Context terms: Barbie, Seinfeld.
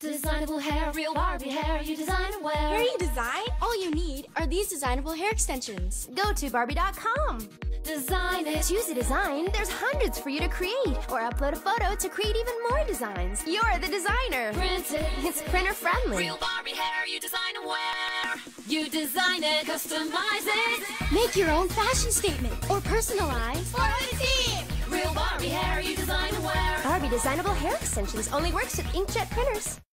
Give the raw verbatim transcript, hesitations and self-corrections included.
Designable hair, real Barbie hair, you design and wear. Hair you design? All you need are these designable hair extensions. Go to Barbie dot com. Design it. Choose a design. There's hundreds for you to create. Or upload a photo to create even more designs. You're the designer. Print it. It's printer friendly. Real Barbie hair, you design and wear. You design it. Customize it. Make your own fashion statement. Or personalize. For the team. Real Barbie hair, you design and wear. Barbie designable hair extensions only works with inkjet printers.